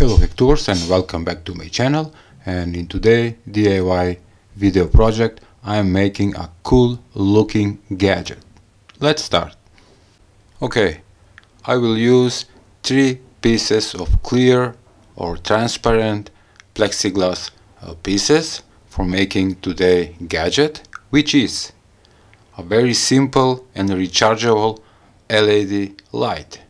Hello Hectors and welcome back to my channel, and in today's DIY video project I am making a cool looking gadget. Let's start. Okay, I will use 3 pieces of clear or transparent plexiglass pieces for making today's gadget, which is a very simple and rechargeable LED light.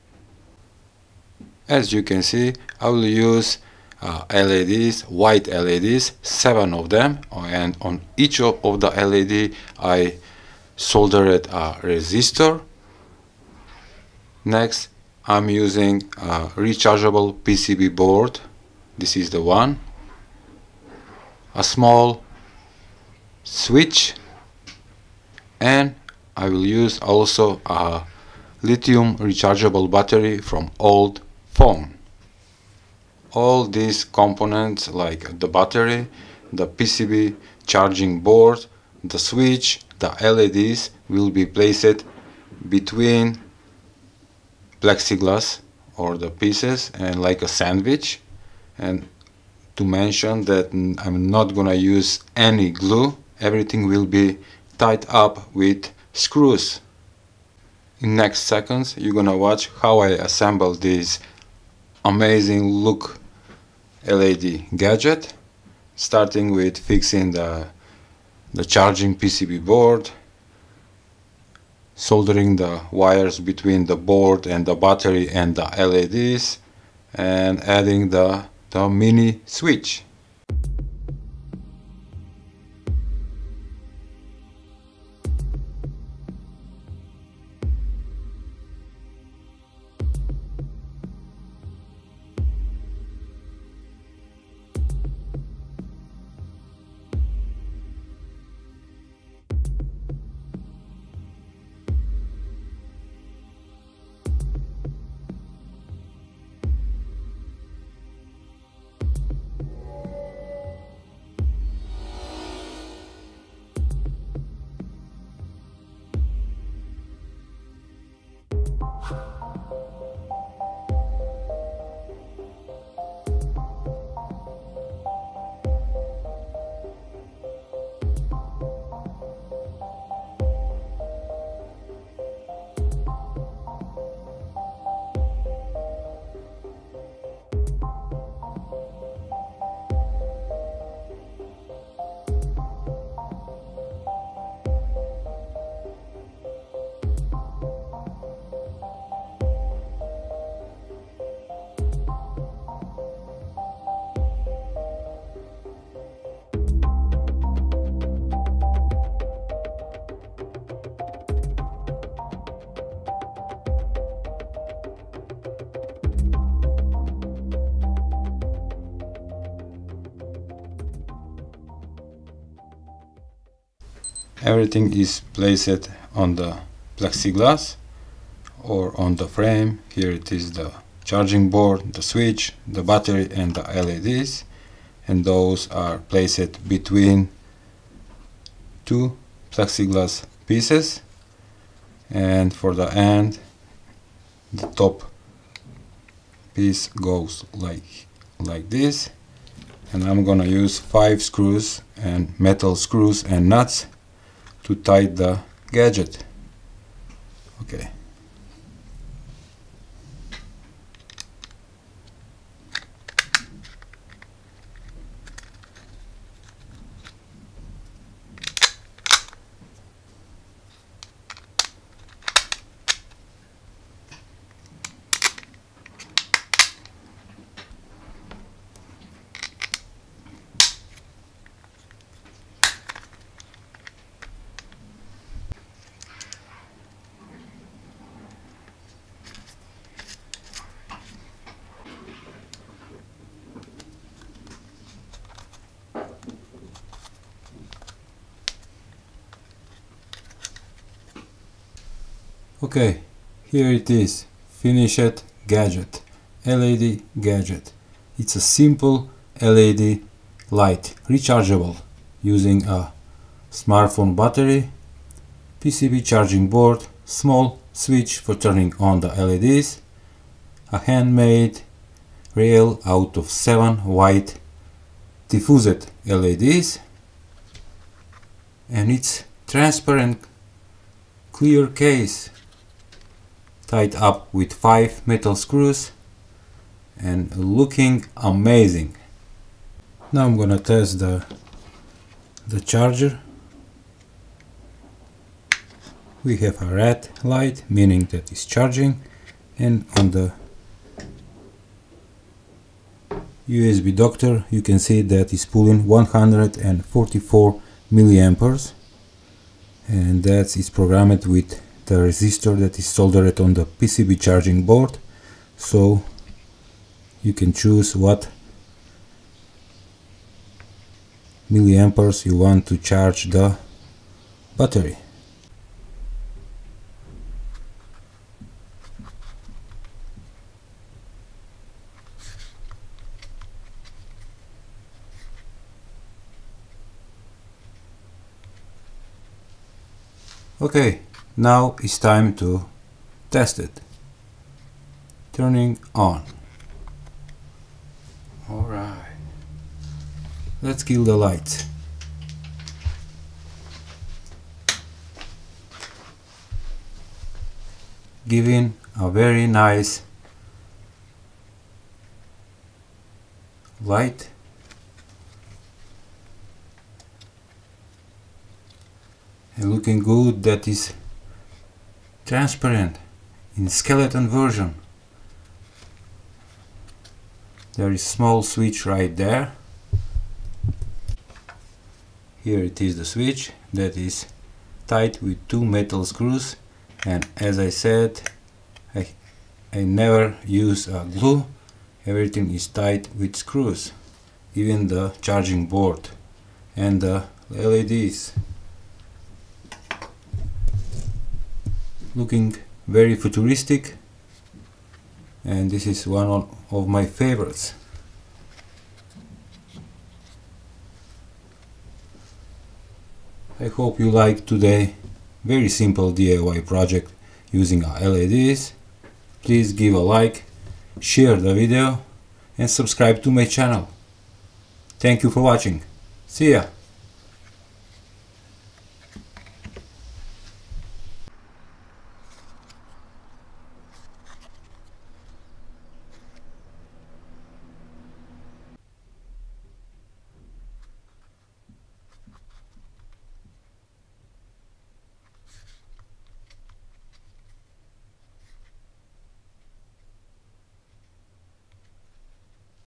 As you can see, I will use LEDs, white LEDs, 7 of them, and on each of the LED I soldered a resistor. Next, I'm using a rechargeable PCB board. This is the one. A small switch, and I will use also a lithium rechargeable battery from old phone. All these components, like the battery, the PCB charging board, the switch, the LEDs, will be placed between plexiglass or the pieces and like a sandwich. And to mention that I'm not gonna use any glue, everything will be tied up with screws. In next seconds you're gonna watch how I assemble these amazing look LED gadget, starting with fixing the charging PCB board, soldering the wires between the board and the battery and the LEDs, and adding the mini switch. Everything is placed on the plexiglass or on the frame. Here it is the charging board, the switch, the battery and the LEDs, and those are placed between 2 plexiglass pieces. And for the end, the top piece goes like this, and I'm gonna use 5 screws and metal screws and nuts to tie the gadget. Okay. Okay, here it is, finished gadget, LED gadget. It's a simple LED light, rechargeable, using a smartphone battery, PCB charging board, small switch for turning on the LEDs, a handmade real out of 7 white diffused LEDs, and it's transparent clear case tied up with 5 metal screws and looking amazing. Now I'm gonna test the charger. We have a red light, meaning that it's charging, and on the USB adapter you can see that it's pulling 144 milliamperes, and that is programmed with the resistor that is soldered on the PCB charging board, so you can choose what milliamperes you want to charge the battery. Okay, now it's time to test it. Turning on. Alright, let's kill the lights. Giving a very nice light. And looking good, that is transparent in skeleton version. There is small switch right there. Here it is, the switch that is tied with 2 metal screws, and as I said, I never use a glue. Everything is tied with screws, even the charging board and the LEDs. Looking very futuristic, and this is one of my favorites. I hope you like today very simple DIY project using LEDs. Please give a like, share the video and subscribe to my channel. Thank you for watching. See ya!